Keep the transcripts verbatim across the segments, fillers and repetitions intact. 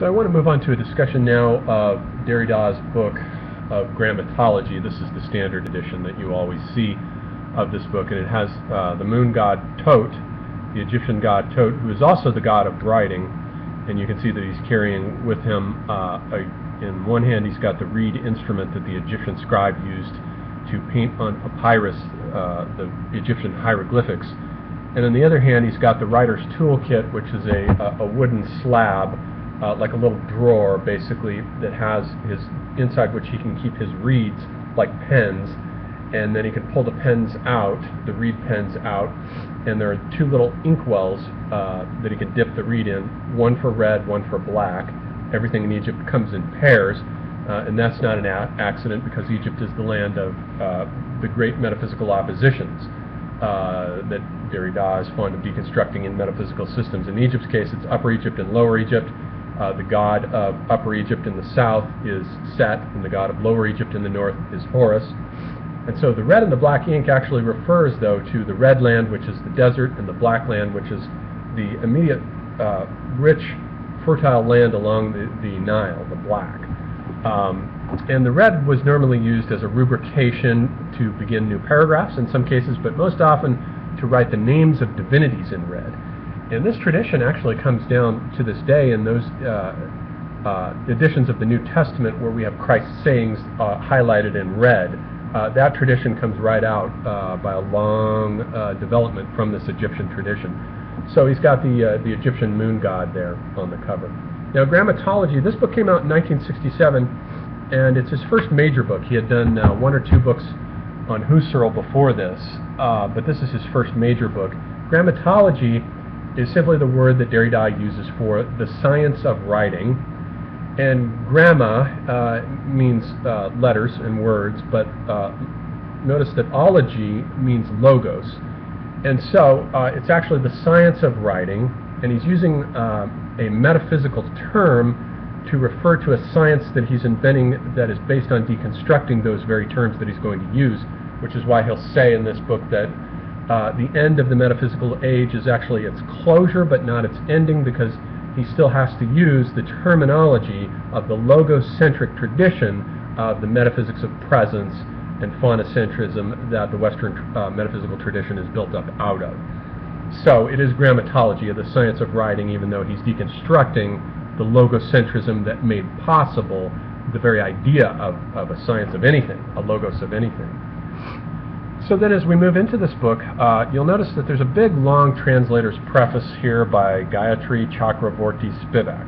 So I want to move on to a discussion now of Derrida's book Of Grammatology. This is the standard edition that you always see of this book, and it has uh, the moon god Thoth, the Egyptian god Thoth, who is also the god of writing, and you can see that he's carrying with him, uh, a, in one hand he's got the reed instrument that the Egyptian scribe used to paint on papyrus uh, the Egyptian hieroglyphics, and on the other hand he's got the writer's toolkit, which is a, a wooden slab, uh, like a little drawer basically, that has his inside which he can keep his reeds like pens, and then he can pull the pens out, the reed pens out, and there are two little inkwells uh, that he can dip the reed in, one for red, one for black. Everything in Egypt comes in pairs, uh, and that's not an a accident because Egypt is the land of uh, the great metaphysical oppositions uh, that Derrida is fond of deconstructing in metaphysical systems. In Egypt's case, it's Upper Egypt and Lower Egypt. Uh, the god of Upper Egypt in the south is Set, and the god of Lower Egypt in the north is Horus. And so the red and the black ink actually refers, though, to the red land, which is the desert, and the black land, which is the immediate uh, rich, fertile land along the, the Nile, the black. Um, and the red was normally used as a rubrication to begin new paragraphs in some cases, but most often to write the names of divinities in red. And this tradition actually comes down to this day in those uh, uh, editions of the New Testament where we have Christ's sayings uh, highlighted in red. Uh, that tradition comes right out uh, by a long uh, development from this Egyptian tradition. So he's got the, uh, the Egyptian moon god there on the cover. Now, Grammatology, this book came out in nineteen sixty-seven, and it's his first major book. He had done uh, one or two books on Husserl before this, uh, but this is his first major book. Grammatology is simply the word that Derrida uses for the science of writing, and gramma uh, means uh, letters and words, but uh, notice that ology means logos, and so uh, it's actually the science of writing, and he's using uh, a metaphysical term to refer to a science that he's inventing that is based on deconstructing those very terms that he's going to use, which is why he'll say in this book that Uh, the end of the metaphysical age is actually its closure, but not its ending, because he still has to use the terminology of the logocentric tradition of the metaphysics of presence and phonocentrism that the Western uh, metaphysical tradition is built up out of. So it is grammatology, of the science of writing, even though he's deconstructing the logocentrism that made possible the very idea of, of a science of anything, a logos of anything. So then as we move into this book, uh, you'll notice that there's a big, long translator's preface here by Gayatri Chakravorty Spivak.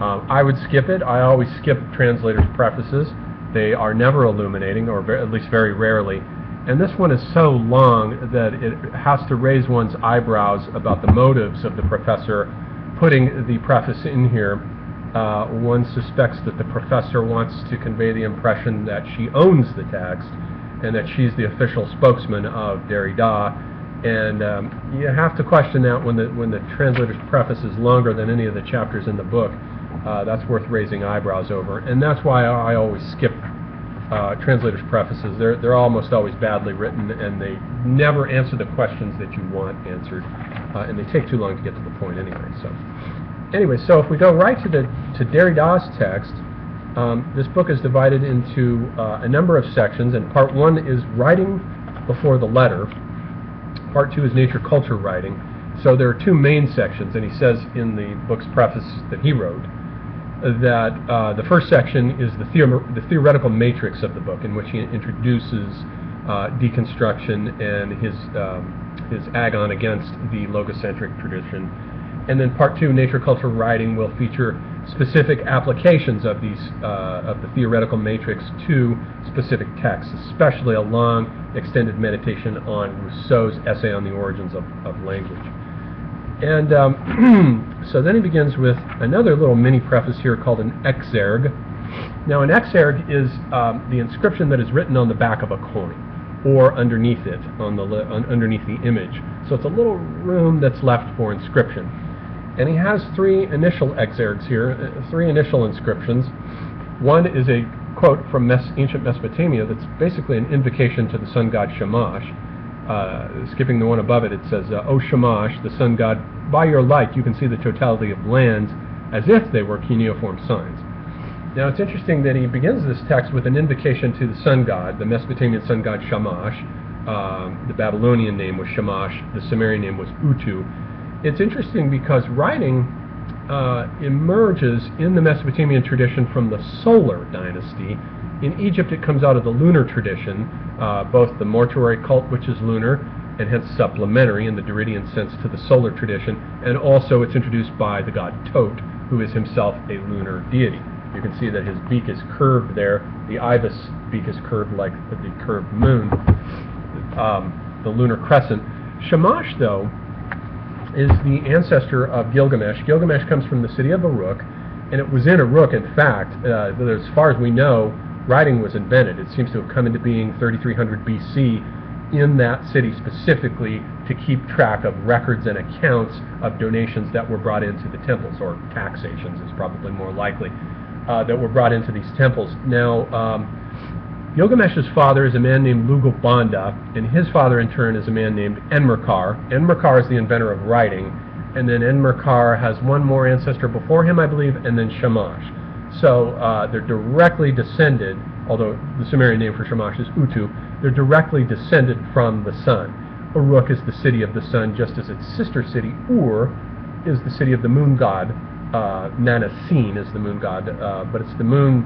Um, I would skip it. I always skip translators' prefaces. They are never illuminating, or at least very rarely. And this one is so long that it has to raise one's eyebrows about the motives of the professor putting the preface in here. Uh, one suspects that the professor wants to convey the impression that she owns the text, and that she's the official spokesman of Derrida, and um, you have to question that when the when the translator's preface is longer than any of the chapters in the book. Uh, that's worth raising eyebrows over, and that's why I always skip uh, translators' prefaces. They're they're almost always badly written, and they never answer the questions that you want answered, uh, and they take too long to get to the point anyway. So anyway, so if we go right to the to Derrida's text. Um, this book is divided into uh, a number of sections, and part one is writing before the letter. Part two is nature culture writing. So there are two main sections, and he says in the book's preface that he wrote that uh, the first section is the, theor the theoretical matrix of the book, in which he introduces uh, deconstruction and his, um, his agon against the logocentric tradition. And then part two, nature culture writing, will feature specific applications of these uh, of the theoretical matrix to specific texts, especially a long extended meditation on Rousseau's essay on the origins of, of language. And um, so then he begins with another little mini preface here called an exergue. Now, an exergue is um, the inscription that is written on the back of a coin or underneath it, on the on, underneath the image. So it's a little room that's left for inscription. And he has three initial exergues here, uh, three initial inscriptions. One is a quote from Mes ancient Mesopotamia that's basically an invocation to the sun god Shamash. Uh, skipping the one above it, it says, uh, "O Shamash, the sun god, by your light you can see the totality of lands, as if they were cuneiform signs. Now, it's interesting that he begins this text with an invocation to the sun god, the Mesopotamian sun god Shamash. Um, the Babylonian name was Shamash, the Sumerian name was Utu. It's interesting because writing uh, emerges in the Mesopotamian tradition from the solar dynasty. In Egypt, it comes out of the lunar tradition, uh, both the mortuary cult, which is lunar, and hence supplementary in the Derridean sense to the solar tradition, and also it's introduced by the god Thoth, who is himself a lunar deity. You can see that his beak is curved there. The ibis beak is curved like the curved moon, um, the lunar crescent. Shamash, though, is the ancestor of Gilgamesh. Gilgamesh comes from the city of Uruk, and it was in Uruk, in fact, uh, that as far as we know, writing was invented. It seems to have come into being thirty-three hundred B C, in that city specifically to keep track of records and accounts of donations that were brought into the temples, or taxations is probably more likely, uh, that were brought into these temples. Now, um, Gilgamesh's father is a man named Lugalbanda, and his father in turn is a man named Enmerkar. Enmerkar is the inventor of writing, and then Enmerkar has one more ancestor before him, I believe, and then Shamash. So uh, they're directly descended, although the Sumerian name for Shamash is Utu. They're directly descended from the sun. Uruk is the city of the sun, just as its sister city, Ur, is the city of the moon god. Uh, Nanna Sin is the moon god, uh, but it's the moon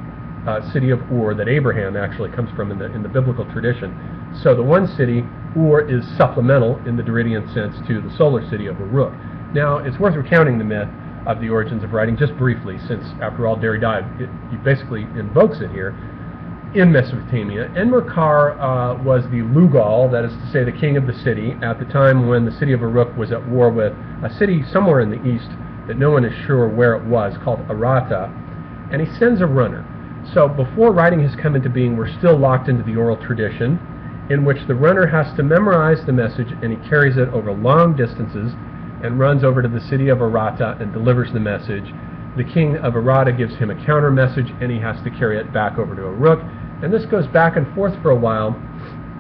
uh, city of Ur that Abraham actually comes from in the, in the biblical tradition. So the one city, Ur, is supplemental in the Derridean sense to the solar city of Uruk. Now, it's worth recounting the myth of the origins of writing just briefly, since, after all, Derrida it, it basically invokes it here. In Mesopotamia, Enmerkar uh, was the Lugal, that is to say, the king of the city, at the time when the city of Uruk was at war with a city somewhere in the east that no one is sure where it was, called Aratta, and he sends a runner. So before writing has come into being, we're still locked into the oral tradition, in which the runner has to memorize the message, and he carries it over long distances and runs over to the city of Aratta and delivers the message. The king of Aratta gives him a counter message, and he has to carry it back over to Uruk. And this goes back and forth for a while,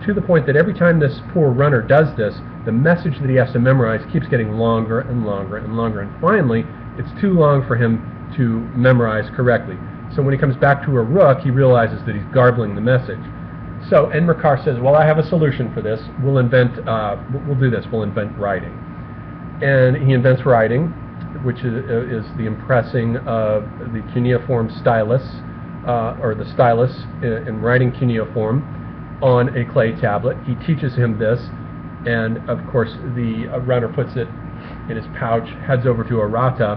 to the point that every time this poor runner does this, the message that he has to memorize keeps getting longer and longer and longer. And finally, it's too long for him to memorize correctly. So when he comes back to Uruk, he realizes that he's garbling the message. So Enmerkar says, well, I have a solution for this. We'll invent, uh, we'll do this, we'll invent writing. And he invents writing, which is, is the impressing of the cuneiform stylus, Uh, or the stylus in, in writing cuneiform on a clay tablet. He teaches him this, and of course the uh, runner puts it in his pouch, heads over to Aratta,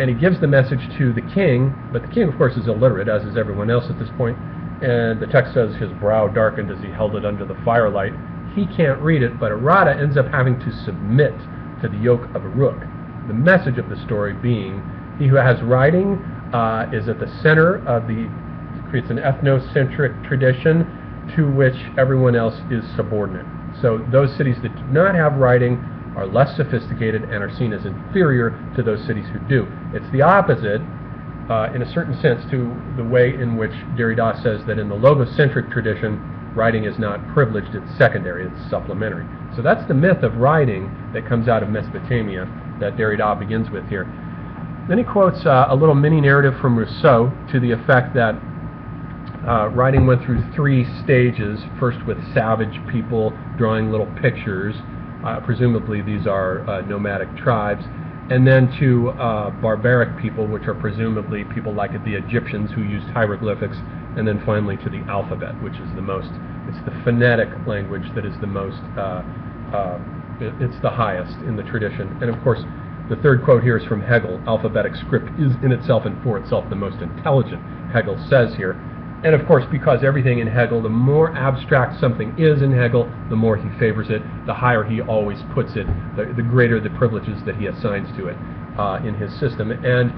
and he gives the message to the king, but the king of course is illiterate, as is everyone else at this point, and the text says his brow darkened as he held it under the firelight. He can't read it, but Aratta ends up having to submit to the yoke of Uruk. The message of the story being, he who has writing Uh, is at the center of the, creates an ethnocentric tradition to which everyone else is subordinate. So those cities that do not have writing are less sophisticated and are seen as inferior to those cities who do. It's the opposite, uh, in a certain sense, to the way in which Derrida says that in the logocentric tradition, writing is not privileged, it's secondary, it's supplementary. So that's the myth of writing that comes out of Mesopotamia that Derrida begins with here. Then he quotes uh, a little mini-narrative from Rousseau to the effect that uh, writing went through three stages, first with savage people drawing little pictures, uh, presumably these are uh, nomadic tribes, and then to uh, barbaric people, which are presumably people like the Egyptians who used hieroglyphics, and then finally to the alphabet, which is the most, it's the phonetic language that is the most, uh, uh, it's the highest in the tradition. And of course, the third quote here is from Hegel. Alphabetic script is in itself and for itself the most intelligent, Hegel says here. And of course, because everything in Hegel, the more abstract something is in Hegel, the more he favors it, the higher he always puts it, the, the greater the privileges that he assigns to it uh, in his system. And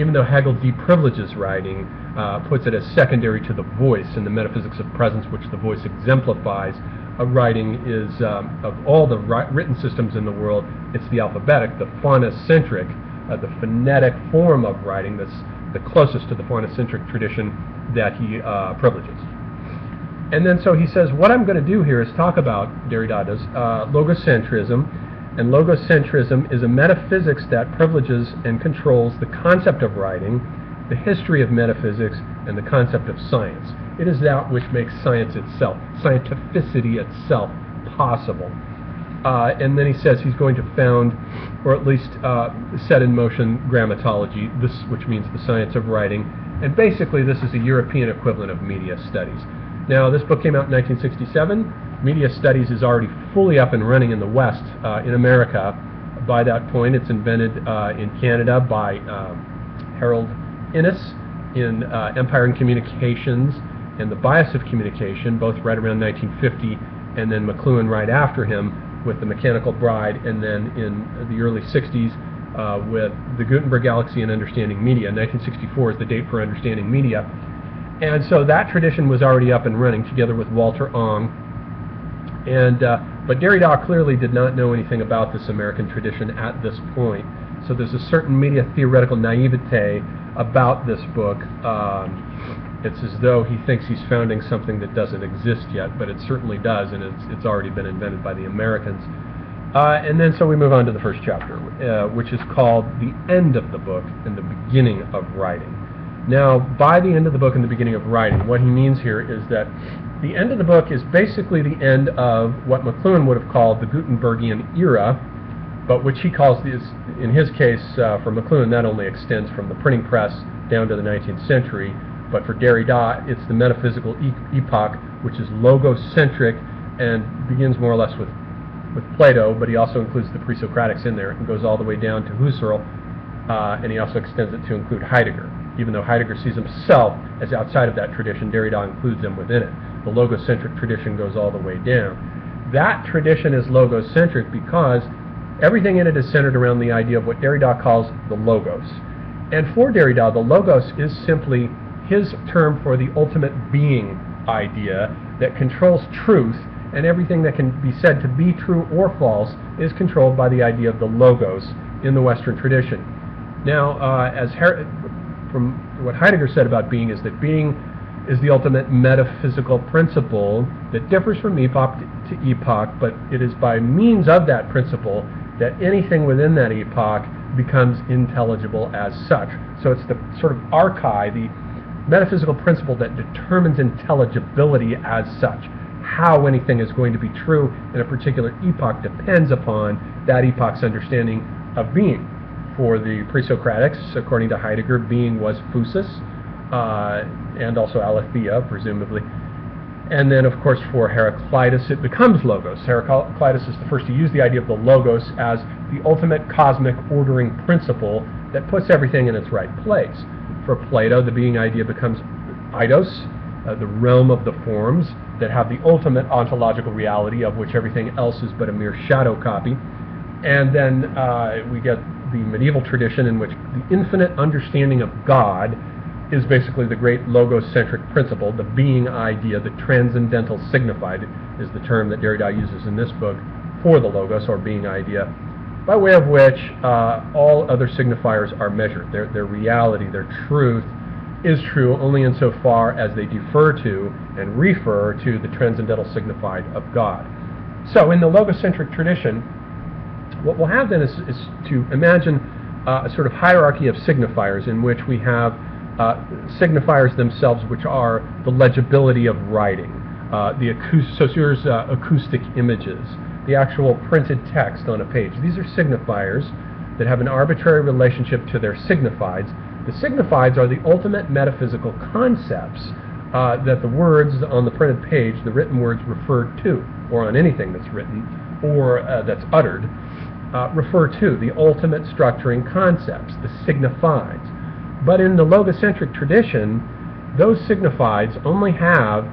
even though Hegel deprivileges writing, uh, puts it as secondary to the voice and the metaphysics of presence which the voice exemplifies, Uh, writing is, um, of all the ri written systems in the world, it's the alphabetic, the phonocentric, uh, the phonetic form of writing that's the closest to the phonocentric tradition that he uh, privileges. And then so he says, what I'm going to do here is talk about Derrida's uh, logocentrism and logocentrism is a metaphysics that privileges and controls the concept of writing, the history of metaphysics, and the concept of science. It is that which makes science itself, scientificity itself, possible. Uh, and then he says he's going to found, or at least uh, set in motion, grammatology, this, which means the science of writing. And basically this is a European equivalent of media studies. Now, this book came out in nineteen sixty-seven. Media studies is already fully up and running in the West, uh, in America. By that point, it's invented uh, in Canada by um, Harold Innis in uh, Empire and Communications and The Bias of Communication, both right around nineteen fifty, and then McLuhan right after him with The Mechanical Bride, and then in the early sixties uh, with The Gutenberg Galaxy and Understanding Media. nineteen sixty-four is the date for Understanding Media. And so that tradition was already up and running together with Walter Ong. And, uh, but Derrida clearly did not know anything about this American tradition at this point. So there's a certain media theoretical naivete about this book. Um, it's as though he thinks he's founding something that doesn't exist yet, but it certainly does, and it's, it's already been invented by the Americans. Uh, and then so we move on to the first chapter, uh, which is called The End of the Book and the Beginning of Writing. Now, by the end of the book and the beginning of writing, what he means here is that the end of the book is basically the end of what McLuhan would have called the Gutenbergian era, but which he calls, this, in his case, uh, for McLuhan, not only extends from the printing press down to the nineteenth century, but for Derrida, it's the metaphysical e epoch, which is logocentric and begins more or less with, with Plato, but he also includes the pre-Socratics in there and goes all the way down to Husserl, uh, and he also extends it to include Heidegger. Even though Heidegger sees himself as outside of that tradition, Derrida includes him within it. The logocentric tradition goes all the way down. That tradition is logocentric because everything in it is centered around the idea of what Derrida calls the logos. And for Derrida, the logos is simply his term for the ultimate being idea that controls truth, and everything that can be said to be true or false is controlled by the idea of the logos in the Western tradition. Now, uh, as Her from what Heidegger said about being, is that being is the ultimate metaphysical principle that differs from epoch to epoch, but it is by means of that principle that anything within that epoch becomes intelligible as such. So it's the sort of archive, the metaphysical principle that determines intelligibility as such. How anything is going to be true in a particular epoch depends upon that epoch's understanding of being. For the pre-Socratics, according to Heidegger, being was phusis, uh, and also aletheia, presumably. And then, of course, for Heraclitus, it becomes logos. Heraclitus is the first to use the idea of the logos as the ultimate cosmic ordering principle that puts everything in its right place. For Plato, the being idea becomes eidos, uh, the realm of the forms that have the ultimate ontological reality of which everything else is but a mere shadow copy. And then uh, we get the medieval tradition in which the infinite understanding of God is basically the great logocentric principle, the being idea, the transcendental signified is the term that Derrida uses in this book for the logos or being idea, by way of which uh, all other signifiers are measured. Their, their reality, their truth, is true only insofar as they defer to and refer to the transcendental signified of God. So in the logocentric tradition, what we'll have then is, is to imagine uh, a sort of hierarchy of signifiers in which we have uh, signifiers themselves, which are the legibility of writing, uh, the acoust Saussure's uh, acoustic images, the actual printed text on a page. These are signifiers that have an arbitrary relationship to their signifieds. The signifieds are the ultimate metaphysical concepts uh, that the words on the printed page, the written words, referred to, or on anything that's written or uh, that's uttered, uh, refer to, the ultimate structuring concepts, the signifieds. But in the logocentric tradition, those signifieds only have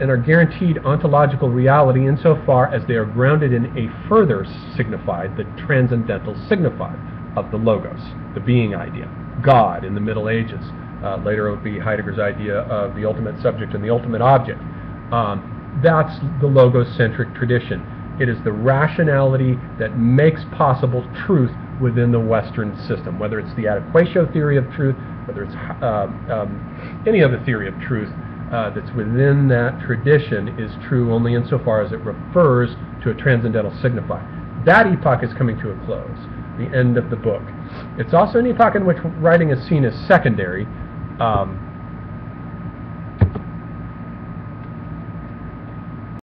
and are guaranteed ontological reality insofar as they are grounded in a further signified, the transcendental signified of the logos, the being idea, God in the Middle Ages. Uh, later it would be Heidegger's idea of the ultimate subject and the ultimate object. Um, that's the logocentric tradition. It is the rationality that makes possible truth within the Western system, whether it's the adequatio theory of truth, whether it's uh, um, any other theory of truth. Uh, that's within that tradition is true only insofar as it refers to a transcendental signifier. that epoch is coming to a close, the end of the book. It's also an epoch in which writing is seen as secondary, um,